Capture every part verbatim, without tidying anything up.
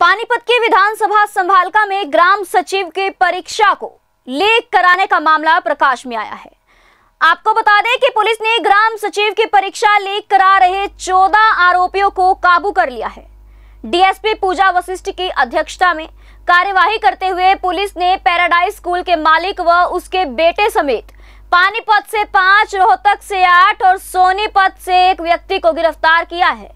पानीपत के विधानसभा समालखा में ग्राम सचिव के परीक्षा को लीक कराने का मामला प्रकाश में आया है। आपको बता दें कि पुलिस ने ग्राम सचिव की परीक्षा लीक करा रहे चौदह आरोपियों को काबू कर लिया है। डीएसपी पूजा वशिष्ठ की अध्यक्षता में कार्यवाही करते हुए पुलिस ने पैराडाइज स्कूल के मालिक व उसके बेटे समेत पानीपत से पांच, रोहतक से आठ और सोनीपत से एक व्यक्ति को गिरफ्तार किया है।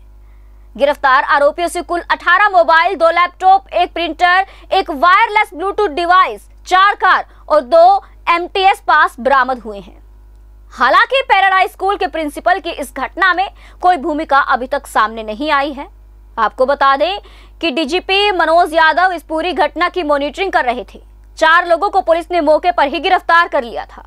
गिरफ्तार आरोपियों से कुल अठारह मोबाइल, दो लैपटॉप, एक प्रिंटर, एक वायरलेस ब्लूटूथ डिवाइस, चार कार और दो एमटीएस पास बरामद हुए हैं। हालांकि पैराडाइज स्कूल के प्रिंसिपल की इस घटना में कोई भूमिका अभी तक सामने नहीं आई है। आपको बता दें कि डीजीपी मनोज यादव इस पूरी घटना की मॉनिटरिंग कर रहे थे। चार लोगों को पुलिस ने मौके पर ही गिरफ्तार कर लिया था।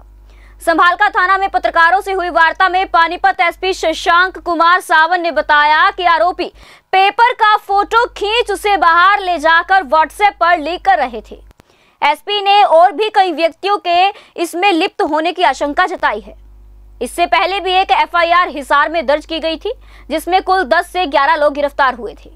समालखा थाना में पत्रकारों से हुई वार्ता में पानीपत एसपी शशांक कुमार सावन ने बताया कि आरोपी पेपर का फोटो खींच उसे बाहर ले जाकर व्हाट्सएप पर लीक कर रहे थे। एसपी ने और भी कई व्यक्तियों के इसमें लिप्त होने की आशंका जताई है। इससे पहले भी एक एफआईआर हिसार में दर्ज की गई थी, जिसमें कुल दस से ग्यारह लोग गिरफ्तार हुए थे।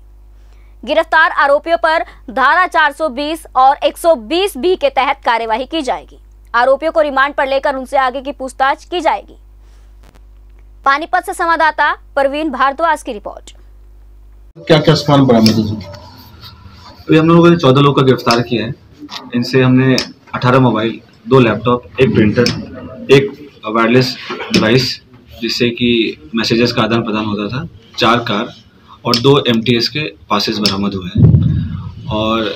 गिरफ्तार आरोपियों पर धारा चार सौ बीस और एक सौ बीस बी के तहत कार्यवाही की जाएगी। आरोपियों को रिमांड पर लेकर उनसे आगे की पूछताछ की जाएगी। पानीपत से संवाददाता परवीन भारद्वाज की रिपोर्ट। क्या क्या सामान बरामद हुआ? अभी हम लोगों ने चौदह लोग का गिरफ्तार किया है। इनसे हमने अठारह मोबाइल, दो लैपटॉप, एक प्रिंटर, एक वायरलेस डिवाइस जिससे कि मैसेजेस का आदान प्रदान होता था, चार कार और दो एमटीएस के पासेस बरामद हुए हैं। और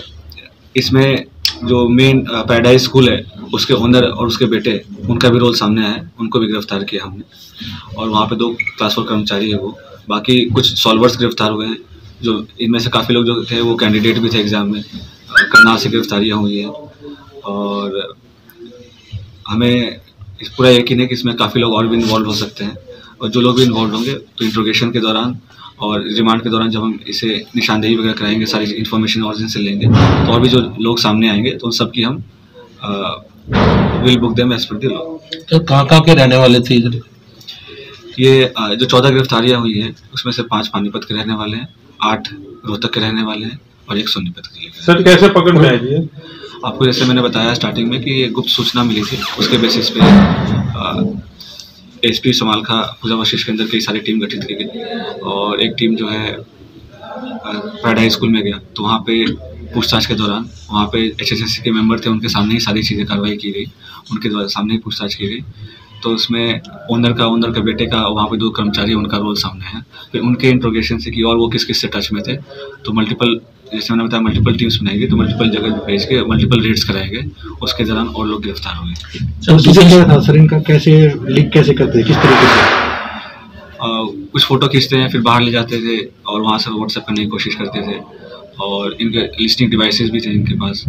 इसमें जो मेन पैराडाइज स्कूल है उसके ओनर और उसके बेटे, उनका भी रोल सामने आया है। उनको भी गिरफ्तार किया हमने और वहाँ पे दो क्लास फोर कर्मचारी है वो। बाकी कुछ सॉल्वर्स गिरफ्तार हुए हैं, जो इनमें से काफ़ी लोग जो थे वो कैंडिडेट भी थे एग्ज़ाम में। करनाल से गिरफ्तारियाँ हुई हैं और हमें पूरा यकीन है कि इसमें काफ़ी लोग और भी इन्वॉल्व हो सकते हैं। और जो लोग भी इन्वॉल्व होंगे तो इंट्रोगेशन के दौरान और रिमांड के दौरान जब हम इसे निशानदेही वगैरह कराएंगे, सारी इन्फॉर्मेशन और इनसे लेंगे तो और भी जो लोग सामने आएंगे तो उन सब की हम will book them as per the law. तो कहाँ कहाँ के रहने वाले थे इधर? ये आ, जो चौदह गिरफ्तारियाँ हुई हैं उसमें से पाँच पानीपत के रहने वाले हैं, आठ रोहतक के रहने वाले हैं और एक सोनीपत के। सर कैसे पकड़ में आई है? आपको जैसे मैंने बताया स्टार्टिंग में कि ये गुप्त सूचना मिली थी, उसके बेसिस पे एसपी समालखा पूजा वशिष्ठ के अंदर कई सारी टीम गठित की गई और एक टीम जो है पैराडाइज स्कूल में गया। तो वहाँ पे पूछताछ के दौरान वहाँ पे एचएसएससी के मेंबर थे, उनके सामने ही सारी चीज़ें कार्रवाई की गई, उनके द्वारा सामने ही पूछताछ की गई। तो उसमें ओनर का ओनर का बेटे का वहाँ पे दो कर्मचारी, उनका रोल सामने है। फिर उनके इंट्रोगेशन से कि और वो किस किस से टच में थे, तो मल्टीपल जैसे मैंने बताया मल्टीपल टीम्स बनाई गई, तो मल्टीपल जगह भेज के मल्टीपल रेड्स कराए गए। उसके दौरान और लोग गिरफ्तार हो गए। सर इनका कैसे लीक कैसे करते हैं, किस तरीके से? कुछ फ़ोटो खींचते हैं, फिर बाहर ले जाते थे और वहाँ से व्हाट्सएप करने की कोशिश करते थे। और इनके लिस्टिंग डिवाइसेस भी थे इनके पास।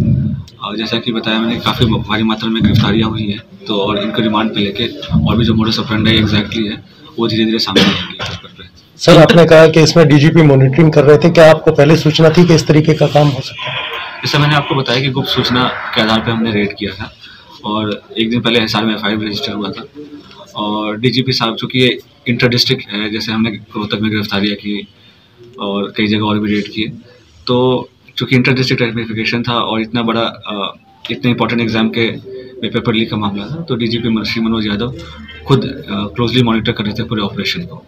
और जैसा कि बताया मैंने काफ़ी भारी मात्रा में गिरफ्तारियाँ हुई हैं तो और इनको रिमांड पर लेके और भी जो मोडस ऑपरेंडी एग्जैक्टली है वो धीरे धीरे सामने आएंगे। सर आपने कहा कि इसमें डीजीपी मॉनिटरिंग कर रहे थे, क्या आपको पहले सूचना थी कि इस तरीके का काम हो सकता है? जैसा मैंने आपको बताया कि गुप्त सूचना के आधार पर हमने रेड किया था और एक दिन पहले हिसार में एफआईआर रजिस्टर हुआ था। और डीजीपी साहब चूँकि ये इंटर डिस्ट्रिक्ट है, जैसे हमने रोहतक में गिरफ्तारियाँ की और कई जगह और भी रेड किए, तो चूँकि इंटर डिस्ट्रिक्ट आइडेंटिफिकेशन था और इतना बड़ा इतने इंपॉर्टेंट एग्जाम के पेपर लीक का मामला था, तो डीजीपी श्री मनोज यादव खुद क्लोजली मॉनिटर कर रहे थे पूरे ऑपरेशन को।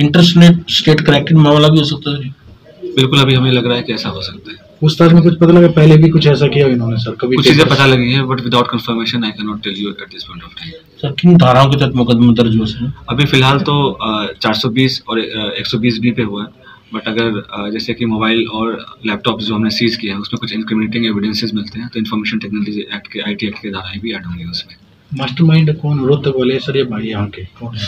इंटरस्टेट स्टेट कनेक्टेड मामला भी हो सकता है? बिल्कुल, अभी हमें लग रहा है कि ऐसा हो सकता है। उस तरह में कुछ पता लगा पहले भी कुछ ऐसा किया इन्होंने? सर कभी कुछ चीज़ें पता लगी हैं but without confirmation I can not tell you at this point of time. Sir किन धाराओं के तहत मुकदमा दर्ज हुआ? सर अभी फिलहाल तो चार सौ बीस और एक सौ बीस बी पे हुआ है, बट अगर जैसे कि मोबाइल और लैपटॉप जो हमने सीज किया है उसमें कुछ इनक्रिमिनेटिंग एविडेंसेज मिलते हैं तो इन्फॉर्मेशन टेक्नोलॉजी एक्ट के आई टी एक्ट के धाराएँ भी ऐड होंगी उसमें। मास्टरमाइंड कौन रोहतक वाले? सर ये भाई यहाँ के कौन?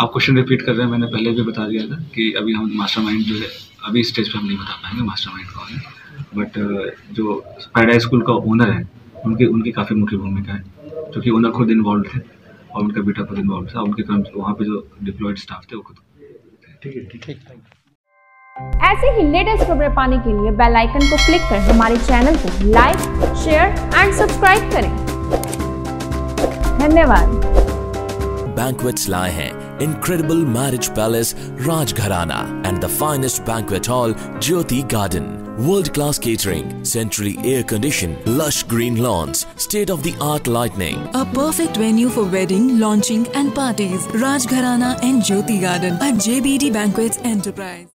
आप क्वेश्चन रिपीट कर रहे हैं, मैंने पहले भी बता दिया था कि अभी हम मास्टरमाइंड जो है अभी स्टेज पे हम नहीं बता पाएंगे मास्टरमाइंड कौन है, बट जो पैराडाइज स्कूल का ओनर है उनकी उनकी काफ़ी मुख्य भूमिका है क्योंकि ओनर खुद इन्वॉल्व थे और उनका बेटा खुद इन्वॉल्व था। उनके क्रम वहाँ पे जो डिप्लॉयड स्टाफ थे वो खुद। ठीक है ठीक है, थैंक यू। ऐसे ही लेटेस्ट खबरें पाने के लिए बेल आइकन को क्लिक कर हमारे चैनल को लाइक, शेयर एंड सब्सक्राइब करें। धन्यवाद। Banquets lie hain incredible marriage palace Rajgharana and the finest banquet hall Jyoti Garden। World class catering, centrally air conditioned, lush green lawns, state of the art lighting. A perfect venue for wedding, launching and parties. Rajgharana and Jyoti Garden at J B D Banquets Enterprise.